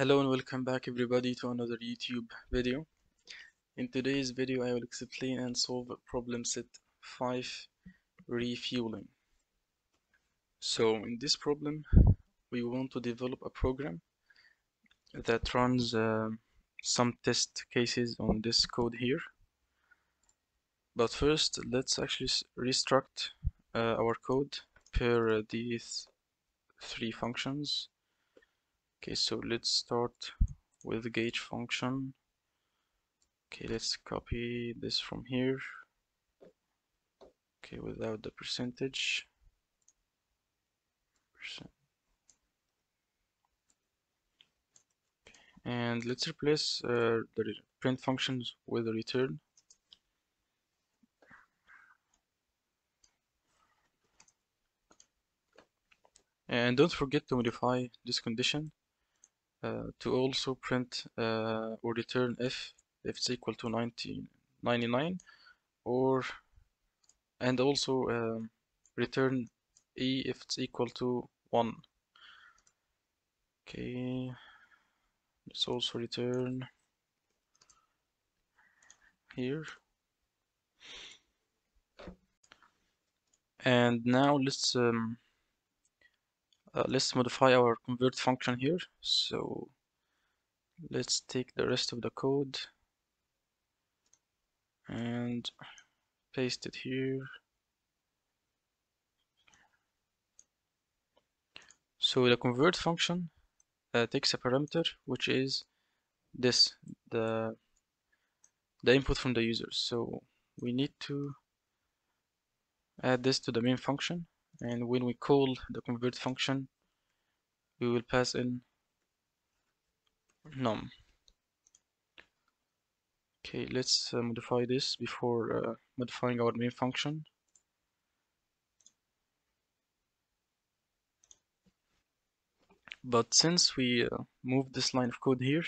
Hello and welcome back everybody to another YouTube video. In today's video I will explain and solve problem set 5, refueling. So in this problem we want to develop a program that runs some test cases on this code here. But first let's actually restruct our code per these three functions. Okay, so let's start with the gauge function. Okay, let's copy this from here. Okay, without the percentage. And let's replace the print functions with a return. And don't forget to modify this condition to also print or return if it's equal to 99, and also return e if it's equal to 1. Okay, let's also return here. And now let's modify our convert function here. So let's take the rest of the code and paste it here. So the convert function takes a parameter which is this, the input from the user. So we need to add this to the main function, and when we call the convert function we will pass in num. Okay, let's modify this before modifying our main function. But since we moved this line of code here,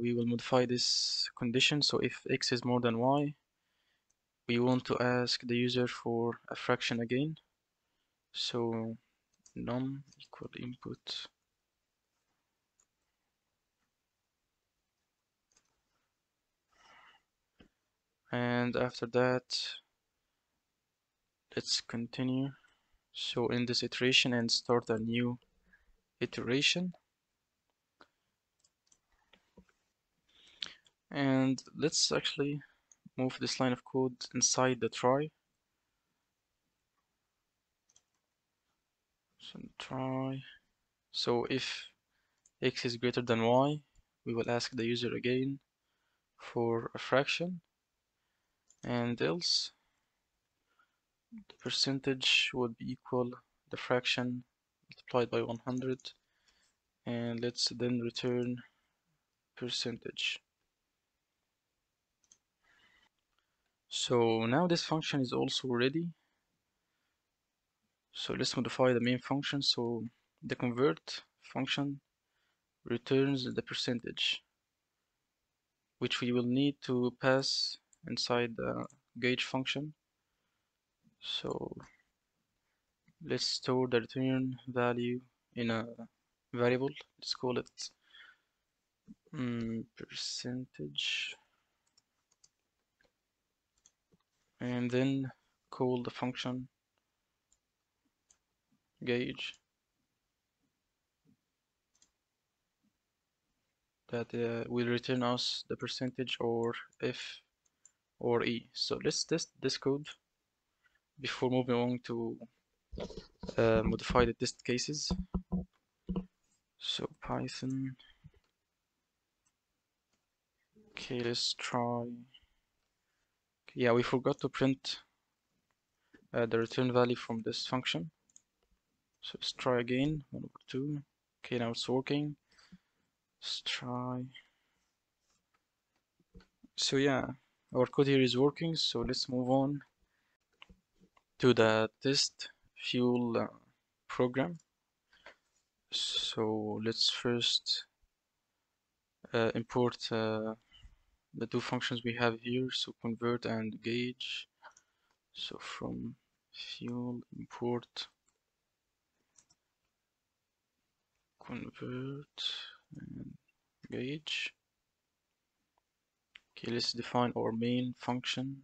we will modify this condition. So if x is more than y, we want to ask the user for a fraction again. So num equal input. And after that, let's continue. So in this iteration and start a new iteration. And let's actually move this line of code inside the try. So try. So if x is greater than y, we will ask the user again for a fraction, and else the percentage would be equal the fraction multiplied by 100, and let's then return percentage. So now this function is also ready. So let's modify the main function. So the convert function returns the percentage, which we will need to pass inside the gauge function. So let's store the return value in a variable. Let's call it percentage. And then call the function gauge that will return us the percentage or f or e. So let's test this code before moving on to modify the test cases. So Python. Okay, let's try. Yeah, we forgot to print the return value from this function. So let's try again. 1 over 2. Okay, now it's working. Let's try. So yeah, our code here is working. So let's move on to the test fuel program. So let's first import the two functions we have here, so convert and gauge. So from fuel import convert and gauge. Okay, let's define our main function.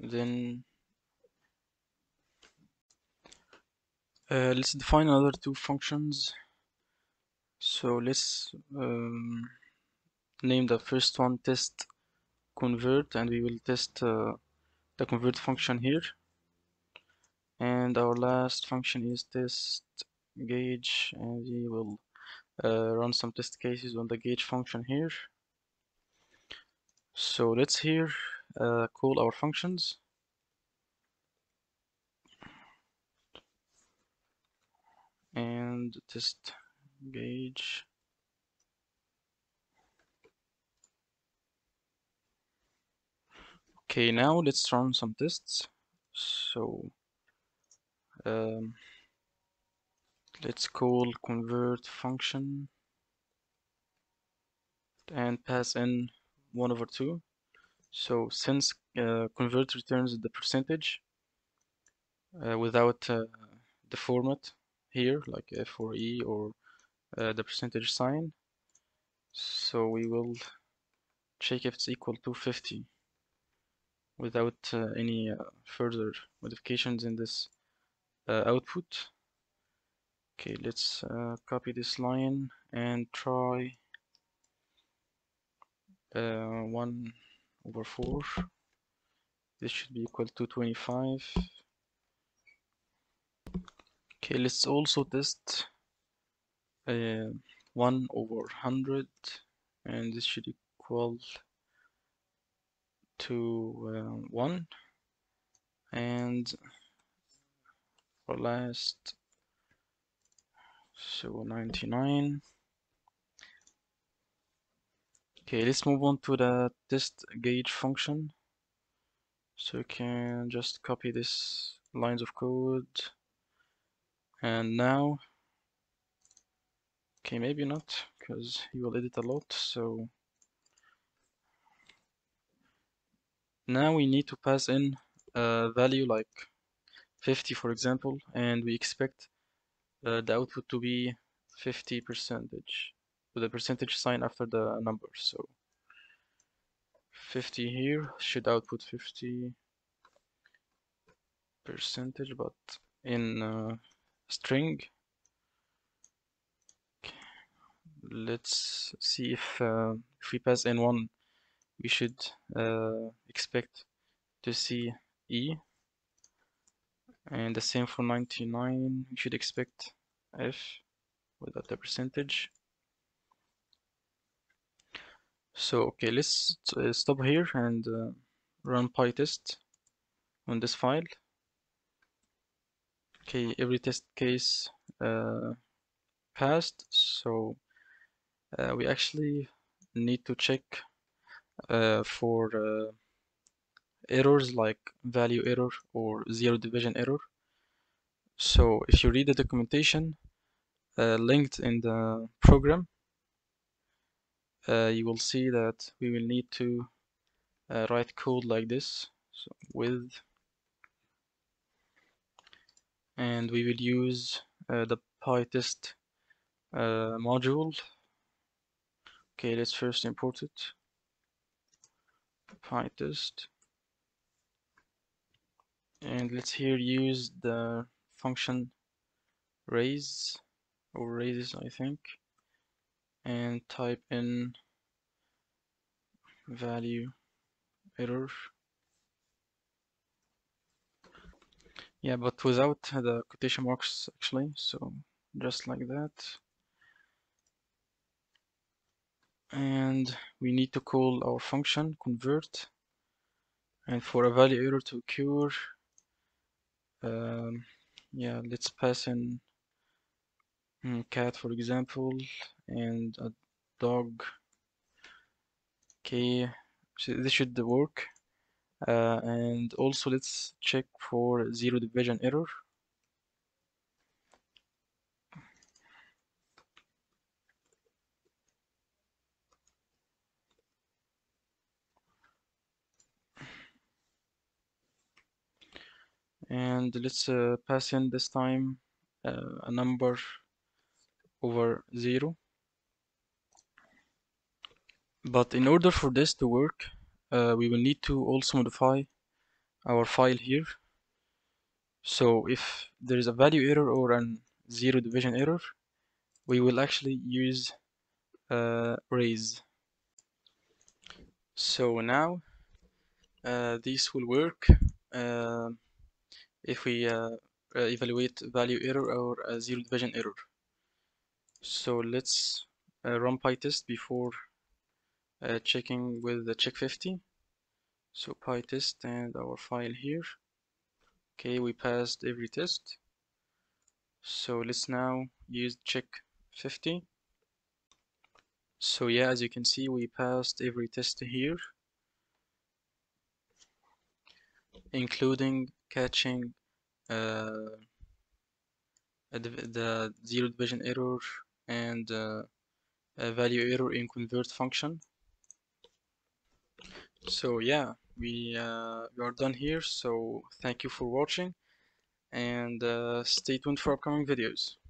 Then let's define another two functions. So let's name the first one test convert, and we will test the convert function here. And our last function is test gauge, and we will run some test cases on the gauge function here. So let's here call our functions. And test gauge. Okay, now let's run some tests. So let's call convert function and pass in 1/2. So since convert returns the percentage without the format here, like F or E or the percentage sign, so we will check if it's equal to 50 without any further modifications in this output. Okay, let's copy this line and try 1/4. This should be equal to 25. Okay, let's also test 1/100, and this should equal to 1. And for last, so 99. Okay, let's move on to the test gauge function. So you can just copy this lines of code. And now, okay, maybe not, because you will edit a lot. So now we need to pass in a value like 50, for example, and we expect the output to be 50% with a percentage sign after the number. So 50 here should output 50%, but in string. Okay. Let's see if we pass in 1, we should expect to see E, and the same for 99, we should expect F without the percentage. So okay, let's stop here and run PyTest on this file. Okay, every test case passed, so we actually need to check for errors like value error or zero division error. So if you read the documentation linked in the program, you will see that we will need to write code like this. So with, and we will use the PyTest module. Okay, let's first import it. PyTest, and let's here use the function raise or raises, I think, and type in value error. Yeah, but without the quotation marks actually, so just like that. And we need to call our function convert, and for a value error to occur, yeah, let's pass in cat, for example, and a dog. Okay, so this should work. And also let's check for zero division error. And let's pass in this time a number over 0. But in order for this to work, we will need to also modify our file here. So if there is a value error or an zero division error, we will actually use raise. So now this will work if we evaluate value error or a zero division error. So let's run PyTest before checking with the check 50. So PyTest and our file here. Okay, we passed every test. So let's now use check 50. So yeah, as you can see, we passed every test here, including catching the zero division error and a value error in convert function. So yeah, we are done here. So thank you for watching, and stay tuned for upcoming videos.